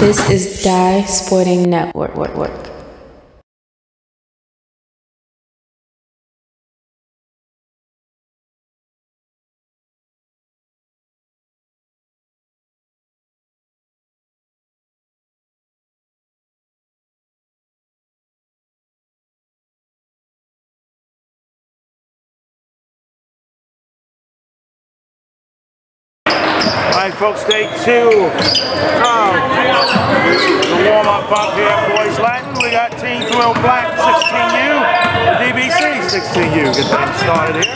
This is Dye Sporting Network. All right, folks, day two of the warm-up up here at Boys Latin. We got Team Thrill Black, 16U, the DBC, 16U. Get things started here.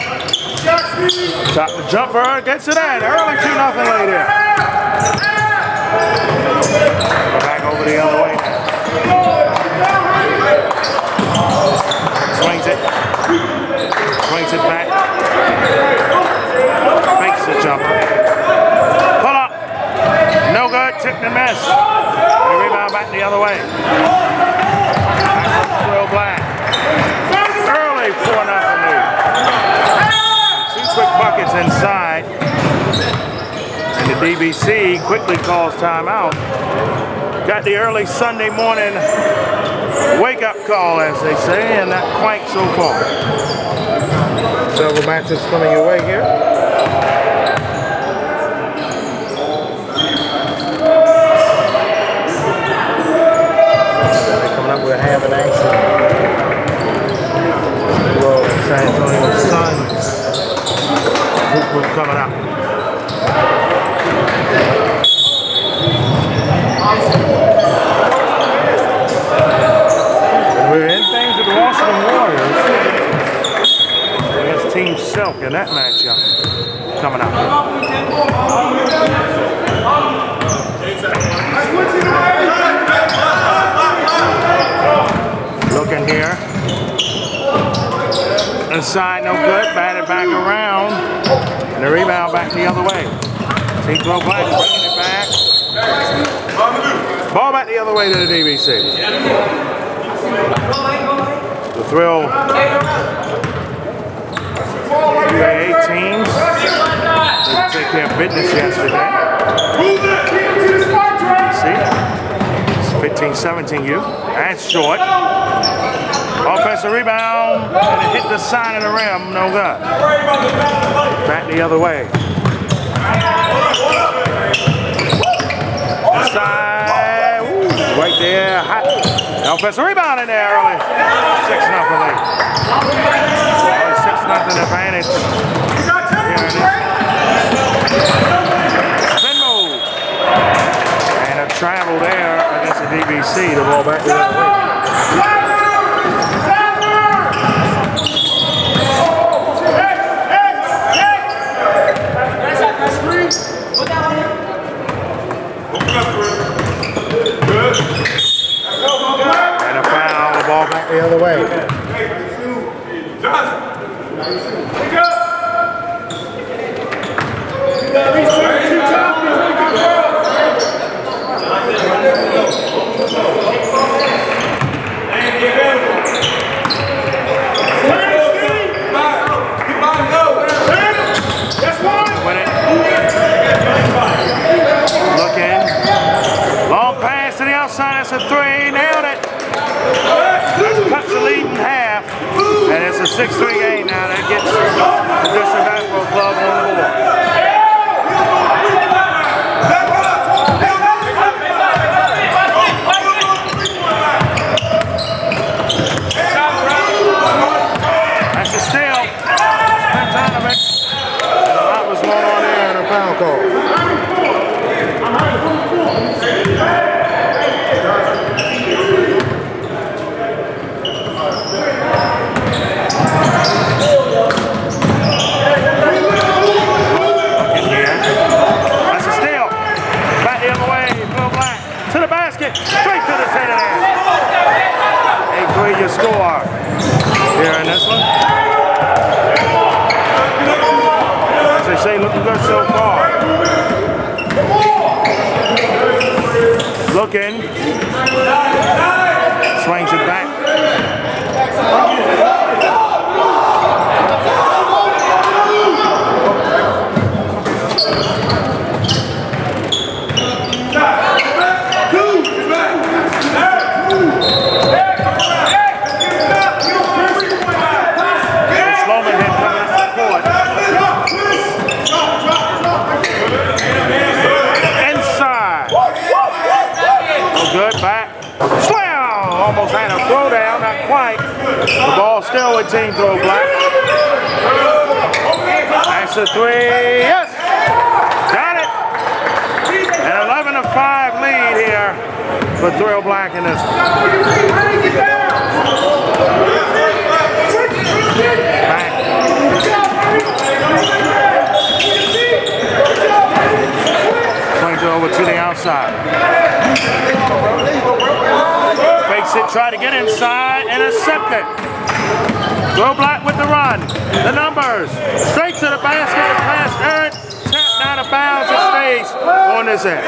Top the jumper, gets it in. Early 2-0 lead here. Go back over the other way now. Swings it. Swings it back. Makes the jumper. No good, tipped and missed. The rebound back the other way. Back to Thrill Black. Early 4-0 lead. Two quick buckets inside. And the DBC quickly calls timeout. Got the early Sunday morning wake-up call, as they say, and not quite so far. Several matches coming your way here. We're having action. Well, San Antonio Suns hoop group coming up. We're in things with the Washington Warriors. That's Team Silk in that matchup coming up. Looking here. Inside, no good. Batted back around. And the rebound back the other way. Team Thrill Black bringing it back. Ball back the other way to the DBC. The Thrill NBA teams didn't take care of business yesterday. See? 15-17U. That's short. Offensive rebound, and it hit the side of the rim, no good. Back the other way. Inside, ooh, right there, hot. Offensive rebound in there early. 6-0 lead. 6-0 advantage. Here it is. Spin move. And a travel there against the DBC. The ball back the other way. And a foul, the ball back the other way. Win it. Looking. Long pass to the outside. That's a three. Nailed it. Cuts the lead in half. And it's a 6-3 game now. That gets the District Basketball Club on the board. Score here in this one. As they say, looking good so far. Looking. Swings it back. Two. The ball still with Team Thrill Black. That's a three. Yes! Got it! An 11-5 lead here for Thrill Black in this one. Swings it over to the outside. Fakes it, try to get inside, intercepted. Thrill Black with the run. The numbers, straight to the basket, past Eric, tapped out of bounds and stays on this end.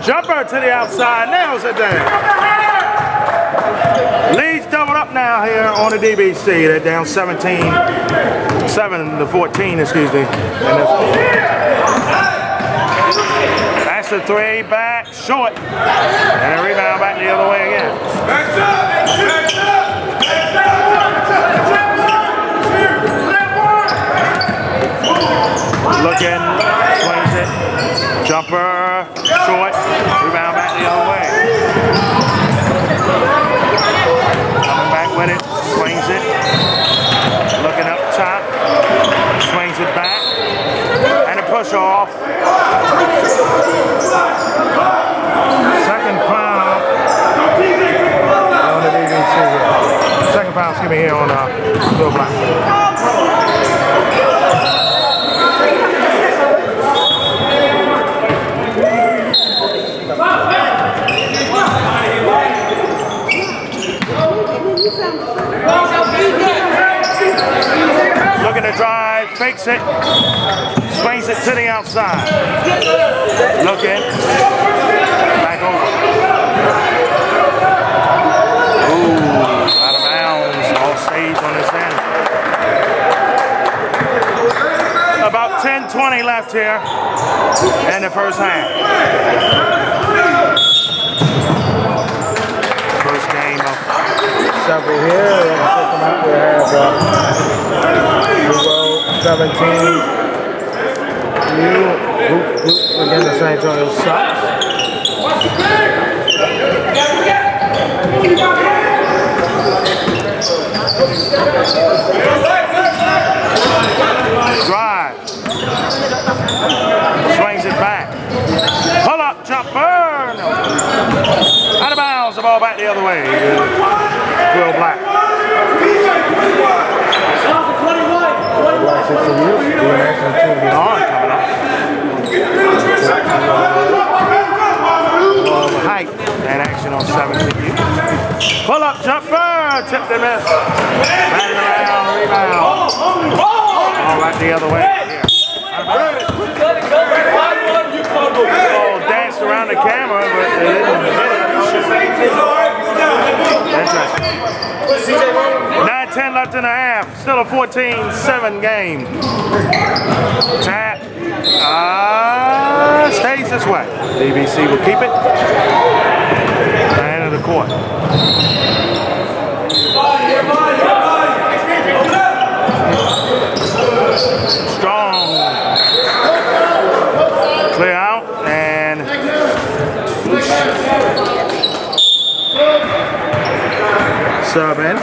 Jumper to the outside, nails it down. Leads doubled up now here on the DBC. They're down 7 to 14, excuse me. That's the three, back, short. And a rebound back the other way again. Looking, swings it, jumper, short. Rebound back the other way. Coming back with it, swings it. Looking up top, swings it back. And a push off. Second foul on the DBC. Second foul, excuse me, here on Thrill Black. Looking to drive, fakes it, swings it to the outside. Looking, back over. Ooh, out of bounds, all saves on this end. About 10:20 left here in the first half. First game of several here. We have 17. Hoop against the San Antonio Suns. Drive. Swings it back. Pull up, jumper. No. Out of bounds, the ball back the other way. Thrill Black. Height and action on 17. Pull up jumper, tip the miss. Batting around, rebound. All right, the other way. All danced around the camera, but they didn't hit it. Interesting. 9:10 left in the half. Still a 14-7 game. Tap. Stays this way. DBC will keep it. End of the court. serve in.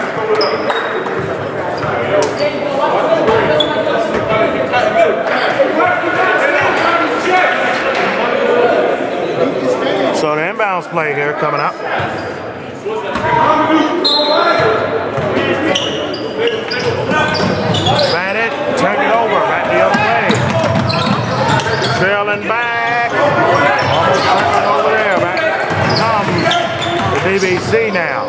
So the inbounds play here coming up. Bat it, take it over, back the other way. Trailing back. Almost trailing over there. Back comes the DBC now.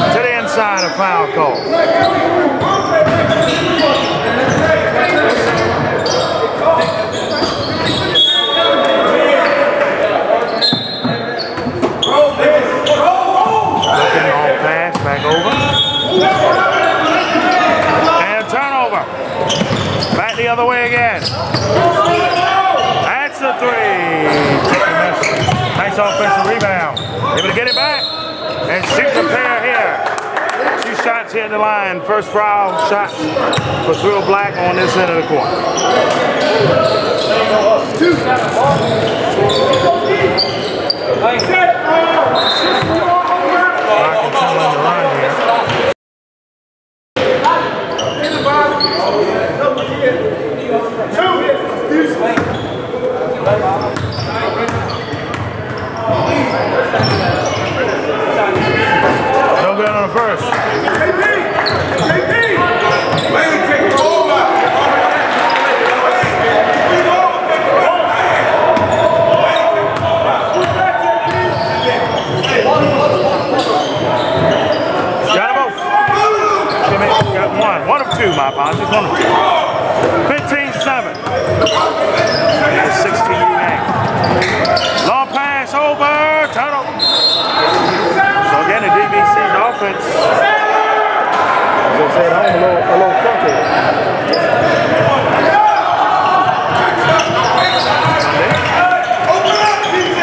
To the inside of foul call. Looking on pass, back over. And turnover. Back the other way again. That's a three. Nice offensive rebound. Able to get it back, and shoots a pair here. 2 shots here in the line. First foul shots for Thrill Black on this end of the court. No good on the first. Got them both. Got one. One of two, my apologies. One of two. 15-7. 16 game. Long pass over. Turnover. So again, the DBC's offense. Just at home a little funky. Open up, TJ!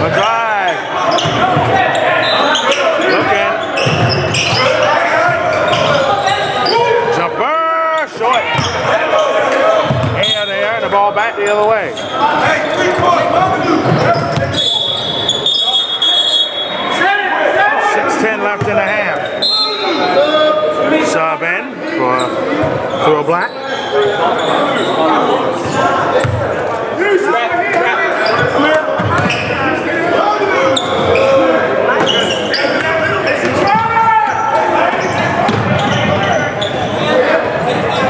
A drive. Looking. Jumper, short. And there, the ball back the other way. Hey, 3 points, 10 left in the half. Sub in for Thrill Black.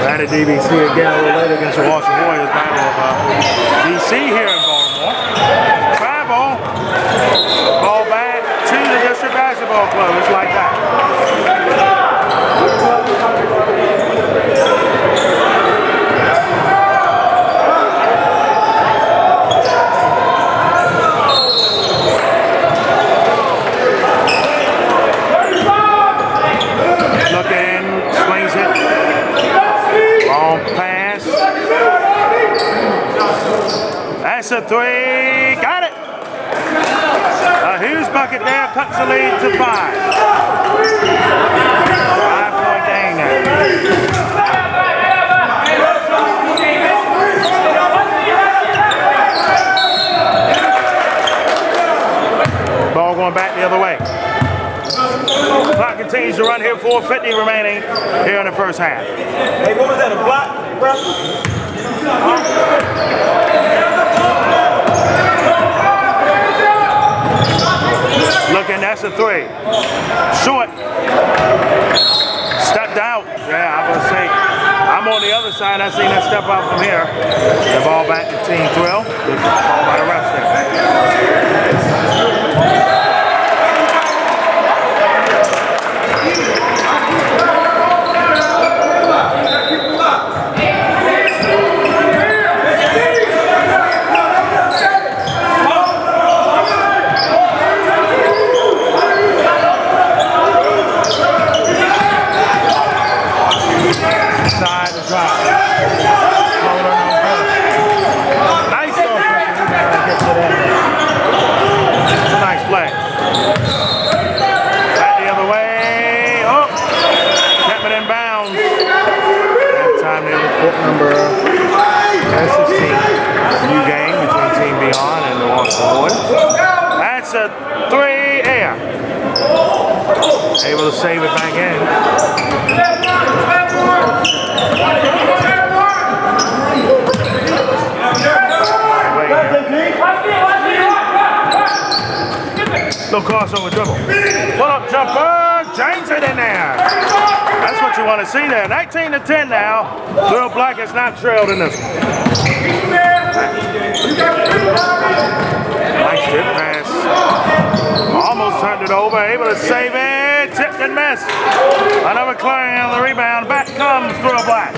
Back at DBC again a little later against the Washington Warriors. Battle of DC here in Baltimore. Travel. Ball back. District Basketball Club, it's like that. Looking, swings it. Long pass. That's a three. Got it. A huge bucket there, cuts the lead to 5. 5-point game now. Ball going back the other way. Clock continues to run here, 4:50 remaining here in the first half. Hey, what was that, a block, bro? Looking, that's a three. Short. Stepped out. Yeah, I was saying, I'm on the other side. I seen that step out from here. The ball back to Team Thrill. Good ball by the refs there. Side to drive. Nice offensive rebound. able to save it back in. No crossover dribble. Pull up jumper, James it in there. That's what you want to see there. 19-10 now. Thrill Black is not trailed in this one. Nice tip pass. Almost turned it over. Able to save it. Tipped and missed. Another clearing on the rebound. Back comes Thrill Black.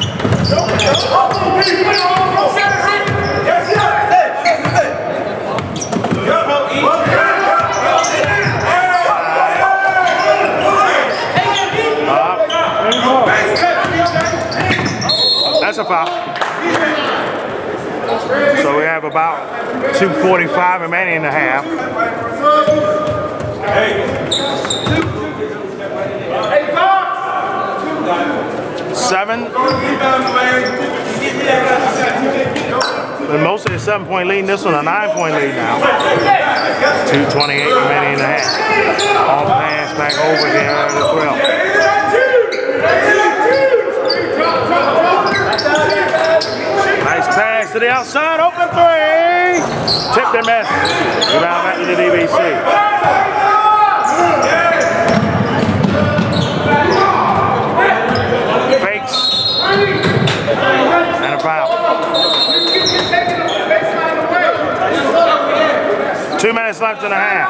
That's a foul. So we have about 2:45 remaining in the half. And most of the 7-point lead, this one a 9-point lead now. 2:28 remaining in the half. All pass back over here in the thrill. Nice pass to the outside, open three. Tipped and missed. Rebound back to the DBC. Fakes. And a foul. 2 minutes left and a half.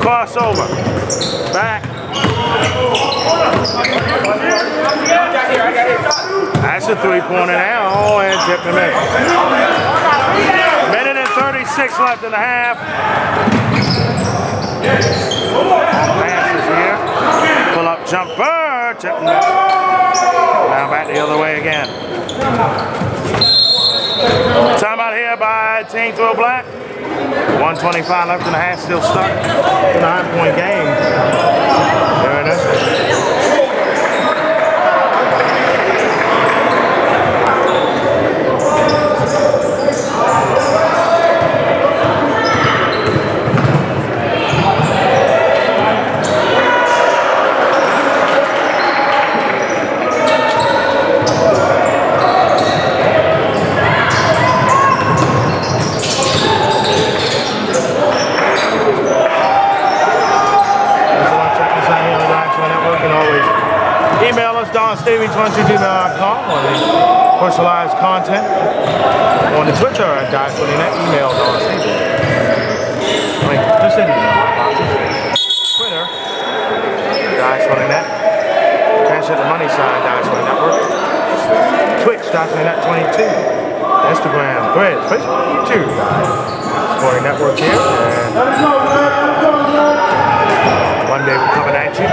Crossover. Back. That's a three-pointer now, and tipped and missed. 1:36 left in the half. Passes here. Pull up jumper. Tip and miss. Now back the other way again. Timeout here by Team Thrill Black. 1:25 left in the half. Still stuck. 9-point game. There it is. Dye22.com on the personalized content. On the Twitter at Dye22.net, email Don Stevie. I mean, just in Twitter, Dye22.net. Cash at the money sign, Dye22 Network. Twitch, Dye22.net22. Instagram, Threads, Facebook, YouTube. Dye Sporting Network here. And one day we're coming at you.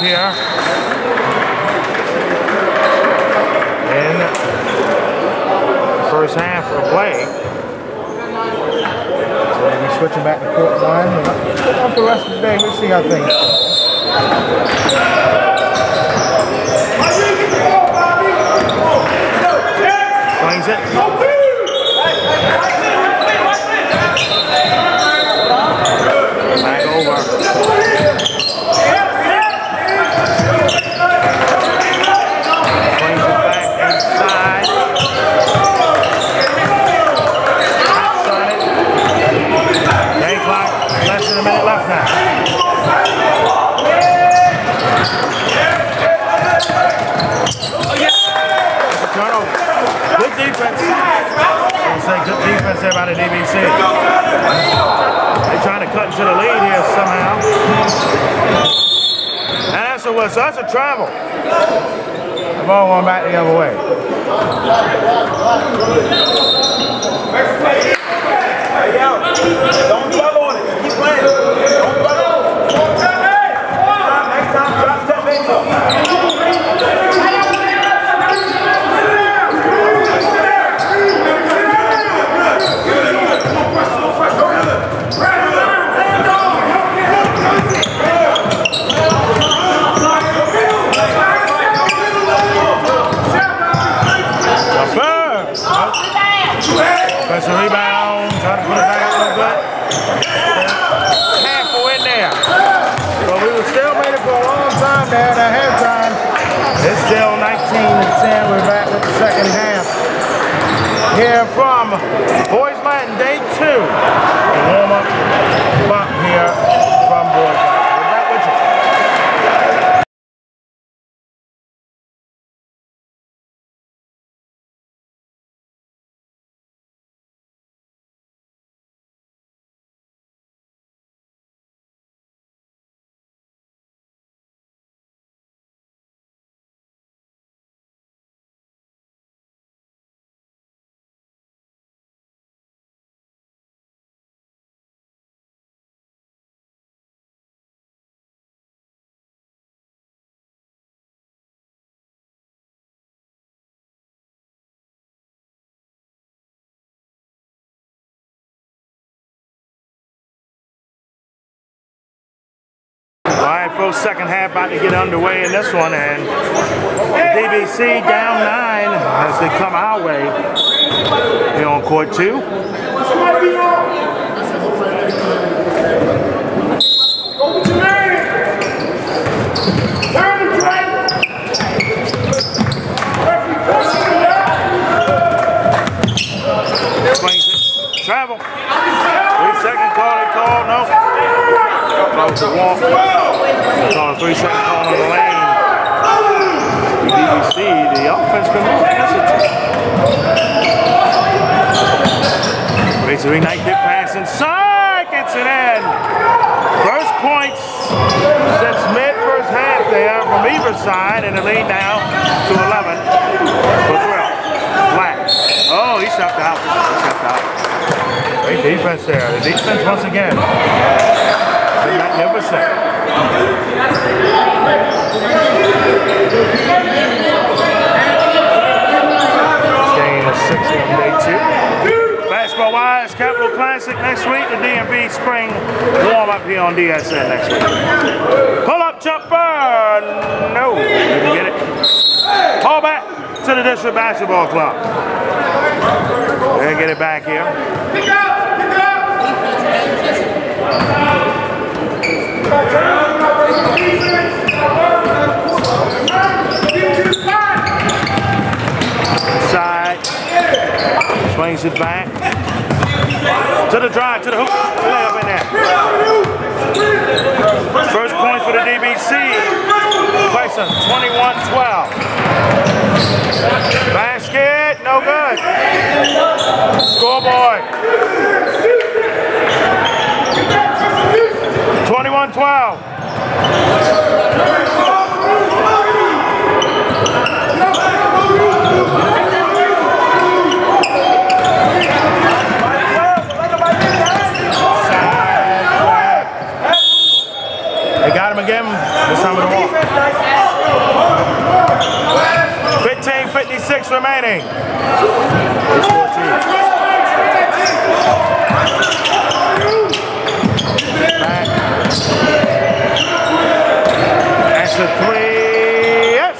Here in the first half of play. So we'll be switching back to court line. After the rest of the day, we'll see how things go. Swings it. Back over. There by the DBC. They're trying to cut into the lead here somehow. And that's a whistle. That's a travel. The ball went back the other way. Don't dwell on it. Keep playing. Don't dwell on it. Next time, drop step in. Right, That's a rebound. Trying to put it back a little bit. Half in there. But we were still waiting for a long time there at halftime. It's still 19-10. We're back with the second half. Here from Boys Latin Day 2. The warm-up bump here from Boys Latin. Full second half about to get underway in this one, and DBC down 9 as they come our way here on court 2. Swings it, travel. 3 second call, no. Close to walk. On a 3-second call on the lane. DBC, the offense can move. That's it. Reignite the pass inside. Gets it in. First points since mid-first half there from either side, and the lead now to 11 for Thrill Black. Oh, he stepped out. Great defense there. The defense once again. Magnificent. This game is 6 on day 2. Basketball wise, Capital Classic next week. The DMV Spring warm up here on DSN next week. Pull up jumper. No, didn't get it. Ball back to the District Basketball Club. They'll get it back here. Pick up. Side. Swings it back. To the drive, to the hoop. Layup in there. First point for the DBC. Bison, 21-12. Basket, no good. Scoreboard. 21-12. They got him again. This time with the walk. 15:56 remaining. It's 14. Back. That's a three, yes!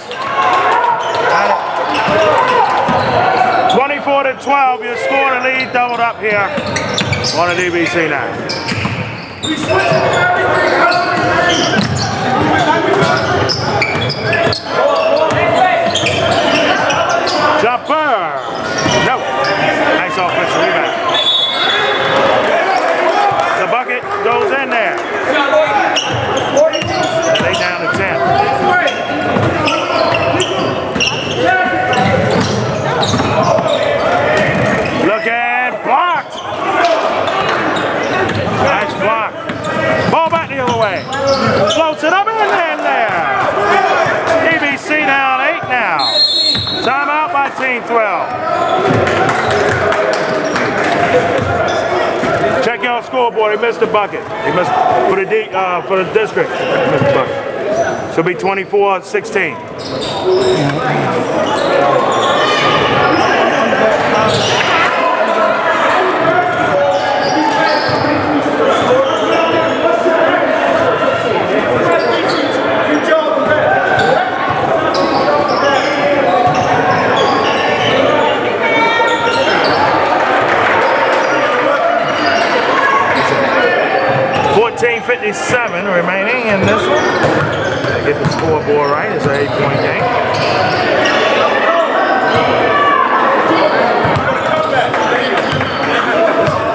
Got it. 24-12, your scoring lead doubled up here on the DBC now. Jumper! No! Nice offensive rebound. The bucket goes in there. They down to 10. Look at blocked. Nice block. Ball back the other way. Floats it up and there. DBC down 8 now. Timeout by Team Thrill. Check your scoreboard. He missed the bucket. He missed for the district. He missed the bucket. Should be 24-16. 2:57 remaining in this one. Gotta get the scoreboard right. It's an 8-point game.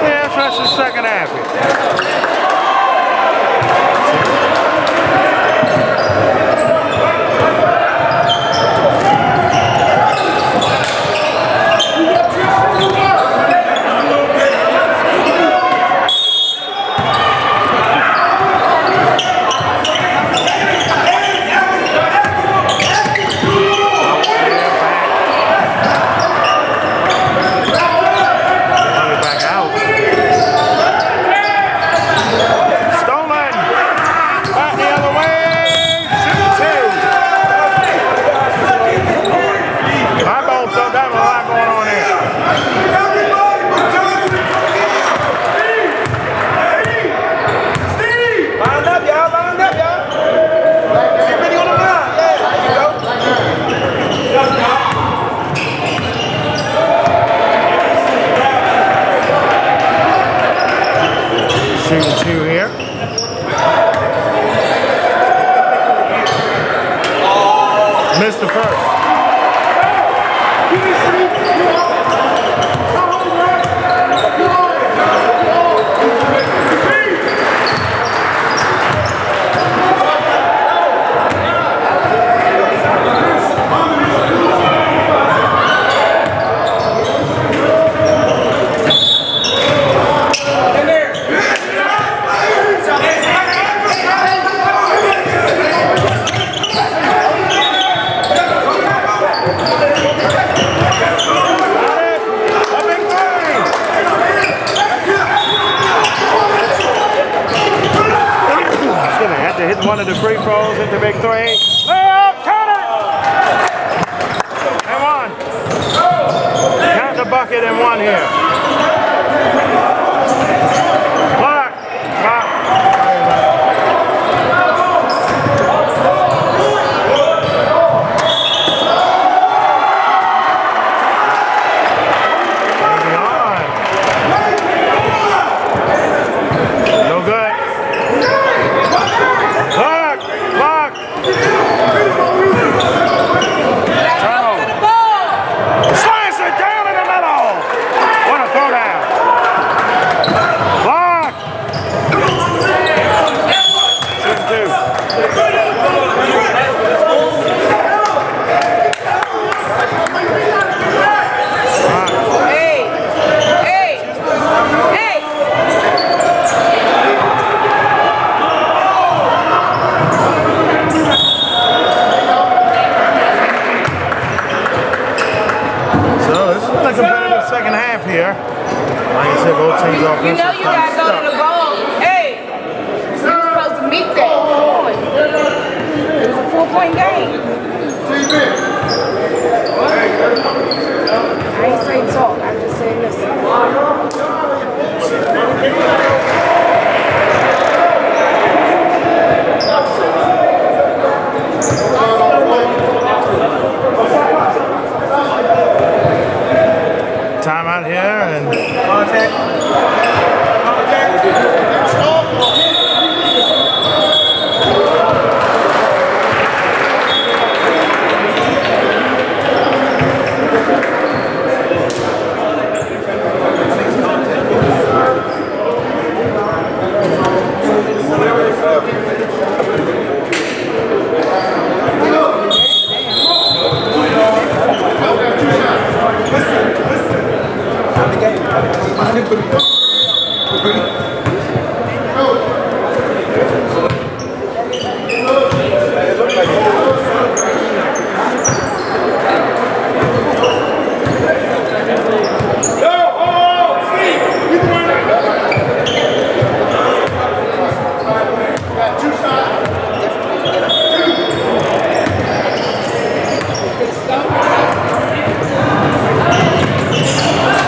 Yeah, that's the second half.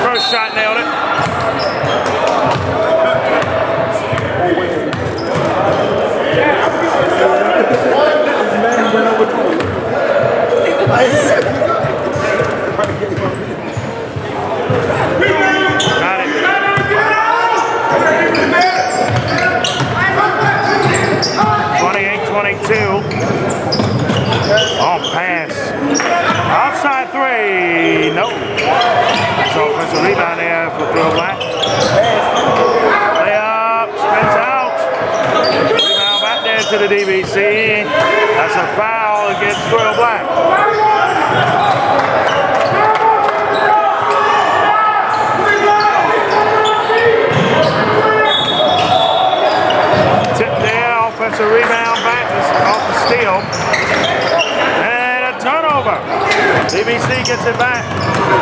First shot, nailed it. for Thrill Black. Layup, spins out. Rebound back there to the DBC. That's a foul against Thrill Black. That's a rebound back off the steal. And a turnover. DBC gets it back.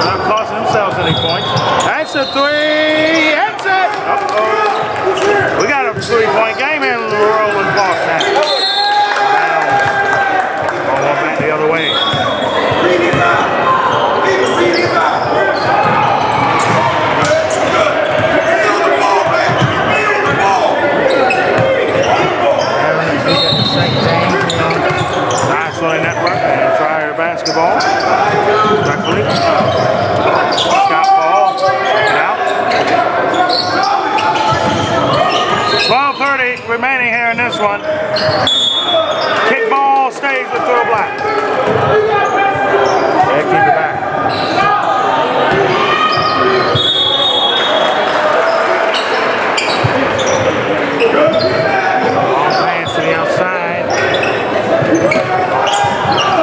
Not costing themselves any points. That's a three. That's it. Uh-oh. We got a three-point game in Roland Park now. Going back the other way. Dye Sporting Network and Friar Basketball. Directly. Scott Ball. Get out. 12:30 remaining here in this one. Kickball stays with Thrill Black. Yeah, keep it back. Ball fans to the outside.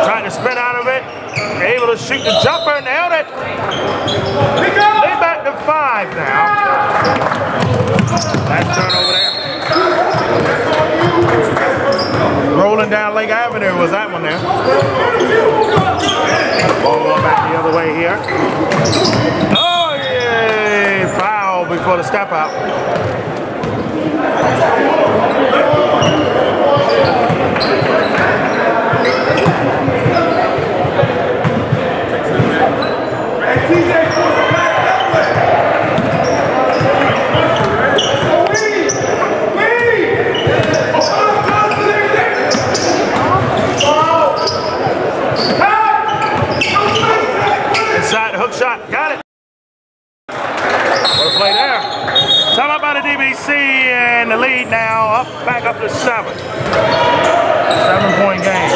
Trying to spin out of it, able to shoot the jumper, nailed it. They back to 5 now. Last turn over there. Rolling down Lake Avenue was that one there. Ball going back the other way here. Oh yeah, foul before the step out. Inside hook shot, got it. What a play there. Time out by the DBC and the lead now up back up to 7. 7-point game.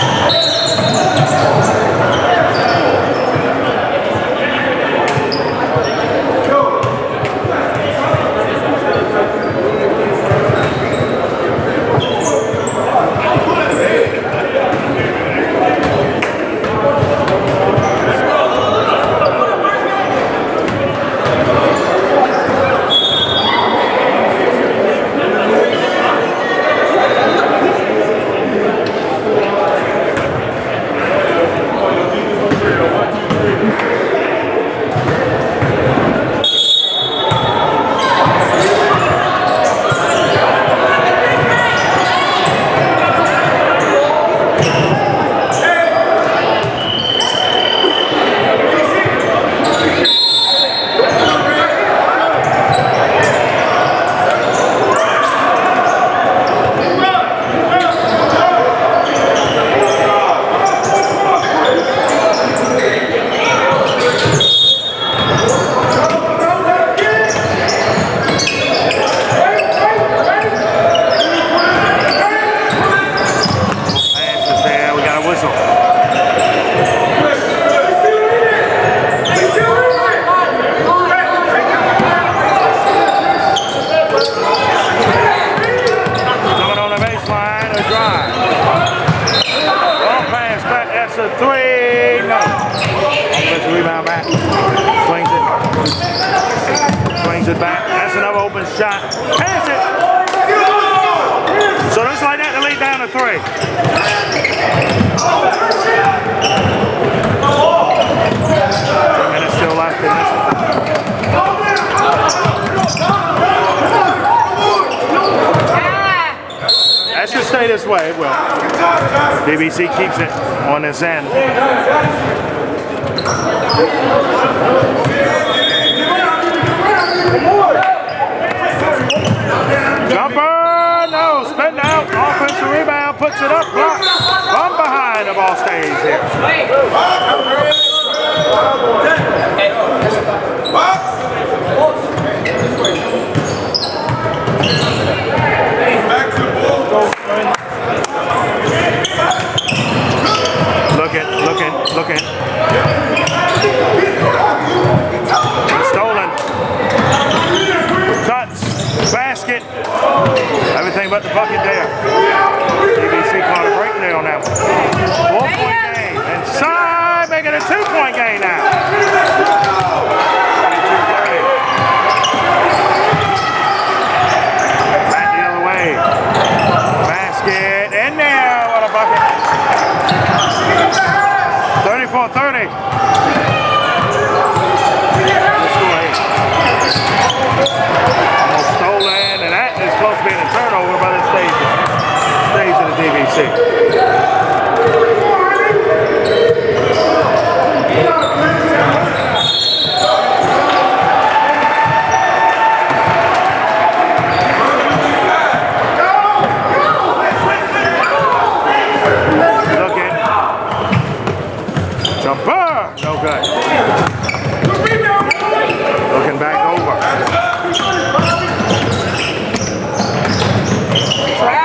Looking. Stolen. about the bucket there. DBC caught a break there on that one. 4-point game. And Sy making a 2-point game now. 22-30. Back the other way. Basket in there. What a bucket. 34-30. Stolen, and that is close to being a turnover by the stage of the DBC. Looking. Jumper! No good. Looking back over.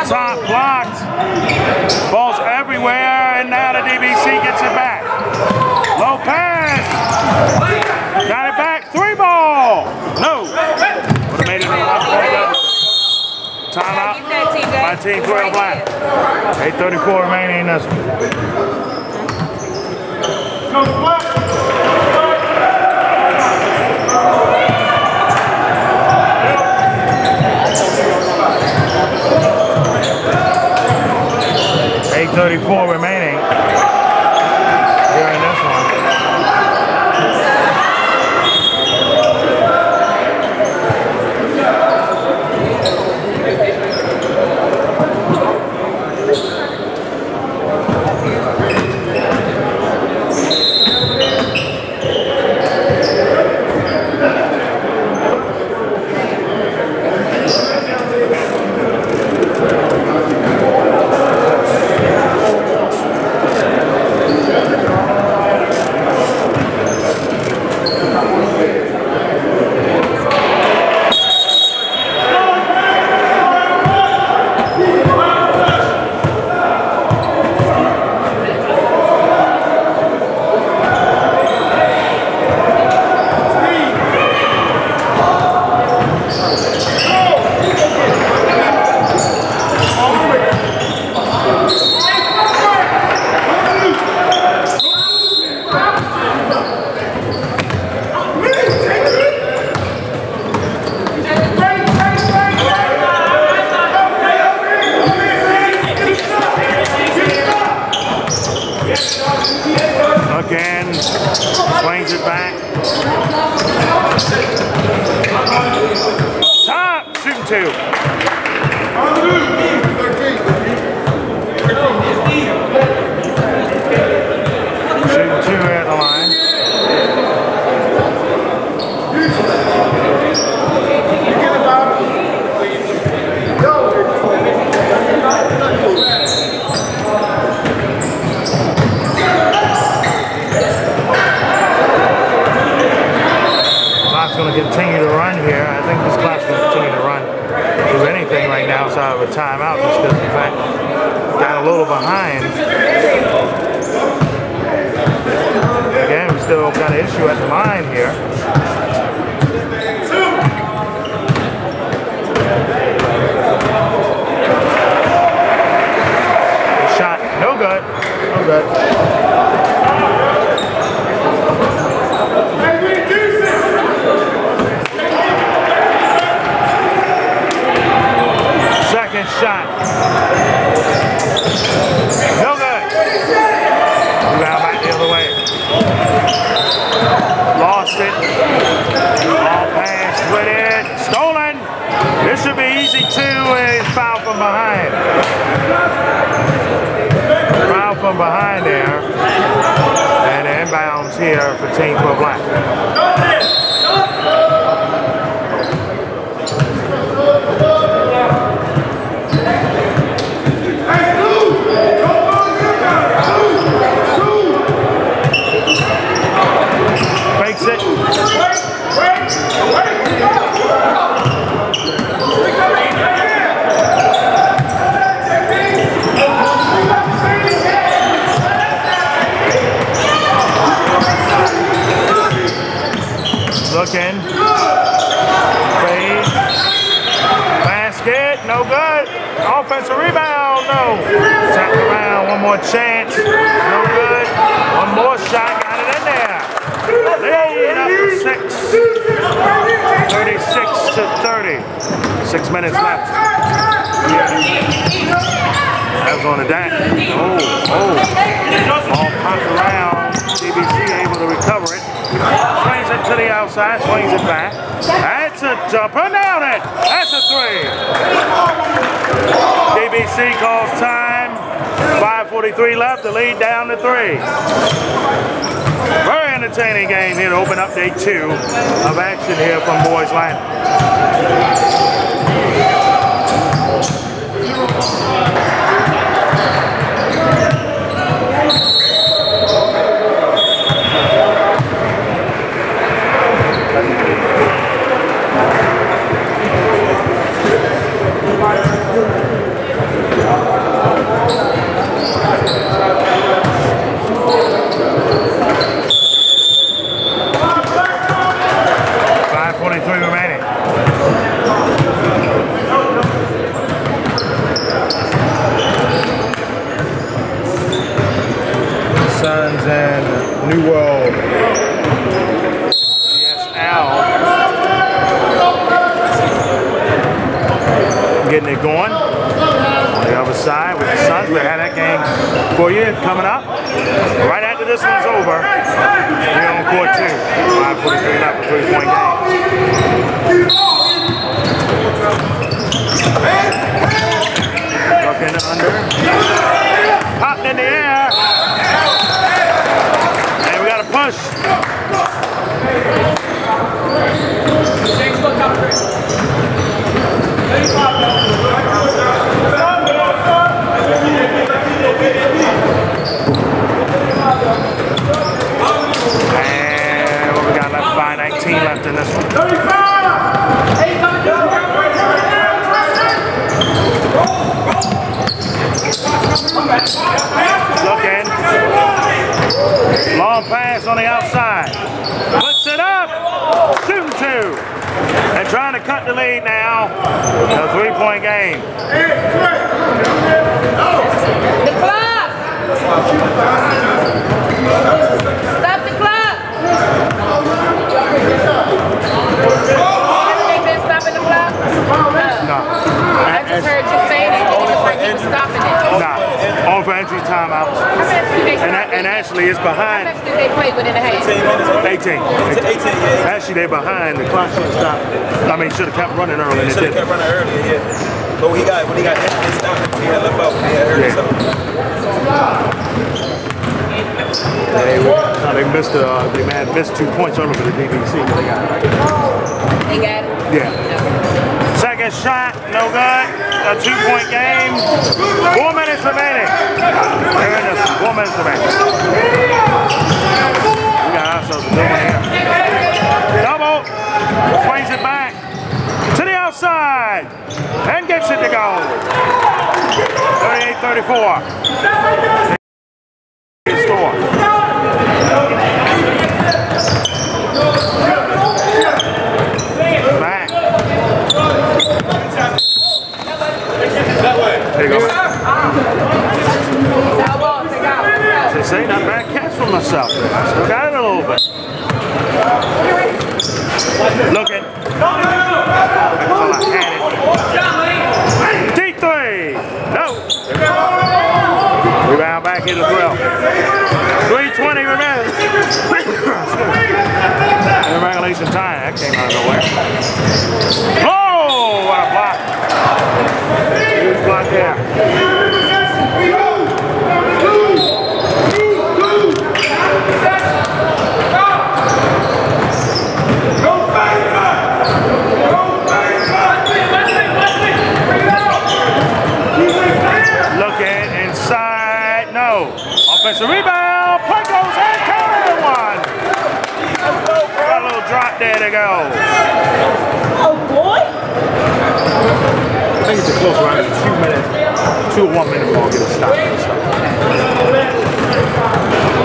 Top blocked, balls everywhere, and now the DBC gets it back. Lopez, got it back, three ball. No, would have made it. Timeout by Team Thrill Black. 8:34 remaining in this one. Offensive rebound, no. Tap around, one more chance. No good. One more shot, got it in there. Lead up to 6. 36-30. 6 minutes left. That was on the deck. Oh. Ball popped around. DBC able to recover it. Swings it to the outside, swings it back. That's a jumper, nailed it! That's a three! DBC calls time, 5:43 left, the lead down to 3. Very entertaining game here to open up day 2 of action here from Boys Latin. Going on the other side with the Suns. We had that game for you coming up. Right after this one's over, we're on court 2. 5:43 left, a 3-point game. Tuck in the under. Popped in the air. And we got a push. And what we got left, 5:19 left in this one. 35! Looking. Long pass on the outside. Puts it up! 2-2. They're trying to cut the lead now. A 3-point game. The clock! Stop the clock! Have they been stopping the clock? No. I just heard you say that and it was like you were stopping it. Nah. On for entry timeouts. And actually, it's behind. How much did they play within the half? 18. Actually, they're behind. The clock should have stopped. I mean, should have kept running early. They should have kept running earlier, yeah. But when he got hit, they stopped. He had left out. He had hurt himself. They missed 2 points early for the DBC. They got it. They got it? Yeah. No. Second shot, no good. A 2-point game. 4 minutes remaining. There it is. 4 minutes remaining. We got ourselves a double here. Double. Swings it back. To the outside. And gets it to go. 38-34. Say not bad catch for myself. I still got it a little bit. Look at. D3. No. Rebound back here to Thrill. 3:20 remaining. In regulation time. That came out of nowhere. Oh, what a block! Huge block there. Offensive rebound, play goes in, counted and one. Got a little drop there to go. Oh boy! I think it's a close round. It's 2 minutes, 2 1-minute ball, get a stop.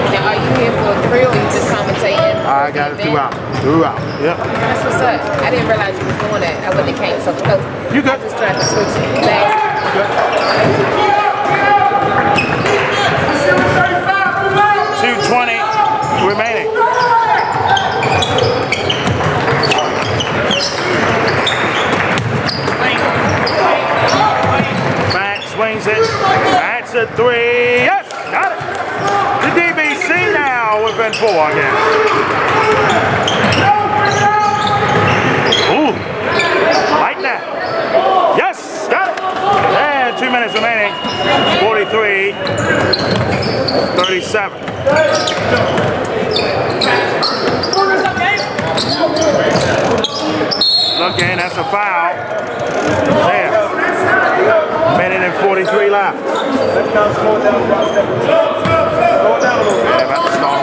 Now are you here for a thrill or you just commentating? I got it throughout, yep. That's what's up. I didn't realize you was doing that. I wouldn't have came so close. You got. I just tried to switch back. 2:20 remaining. Max swings it. That's a three. Yes, got it. The DBC now within four again. Ooh, like that. Yes, got it. And 2 minutes remaining. 43-37. Look in, that's a foul. Damn. Minute and 43 left. Yeah, about to start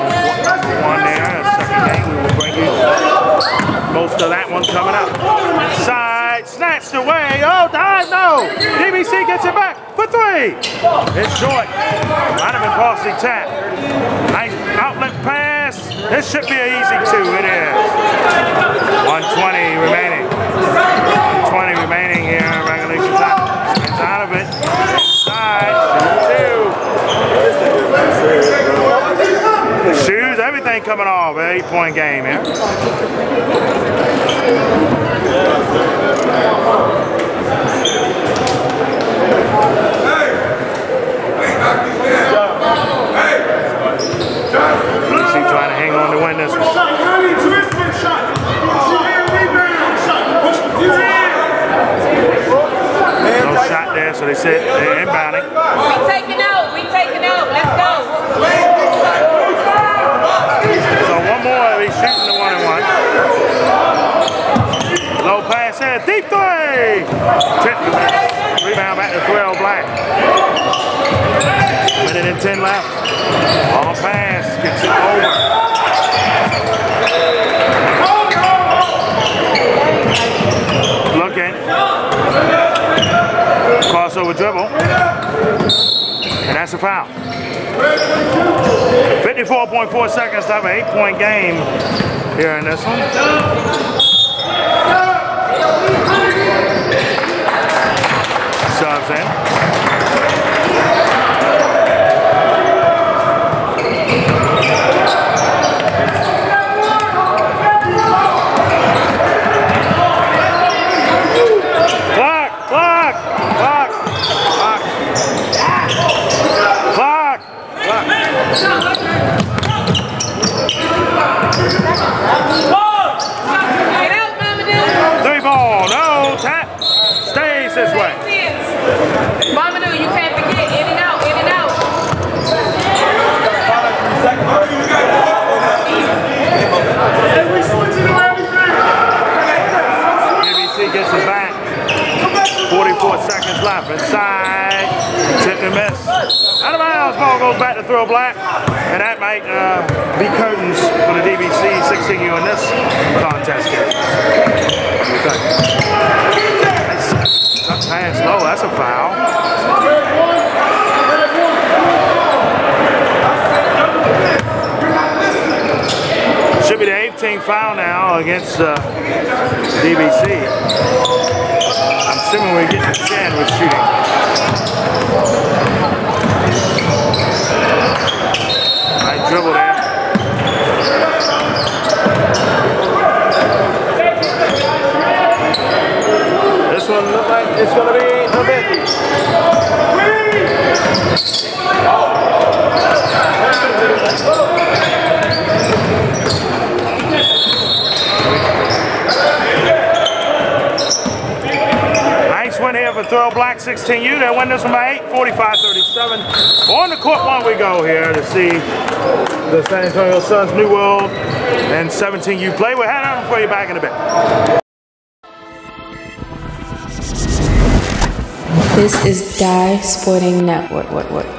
one there. Second game, we will bring you most of that one coming up. Side, snatched away. Oh, dive, no. DBC gets it back. For three, it's short. Might have been partially tapped. Nice outlet pass. This should be an easy two. It is. 1:20 remaining. 1:20 remaining here in regulation time. It's out of it. Side two. Shoes, everything coming off. 8-point game here. DBC trying to hang on to win this one. No shot there, so they said they're inbounding. We taking out, let's go. So one more, he's shooting the 1-on-1. Low pass there, deep three! Rebound back to Thrill Black. Minute and 10 left. Long pass gets it over. Looking. Crossover dribble. And that's a foul. 54.4 seconds to have an 8-point game here in this one. Subs in. Inside, tip and miss. Out of bounds, ball goes back to Thrill Black, and that might be curtains for the DBC 16U in this contest here. That's pass low, that's a foul. Should be the 18th foul now against DBC. I'm assuming we get to 10 with shooting. Nice dribble there. This one looks like it's going to be no big. Win here for Thrill Black 16U. They win this one by 8, 45-37. On the court one we go here to see the San Antonio Suns, New World, and 17U play. We'll head on for you back in a bit. This is Dye Sporting Network.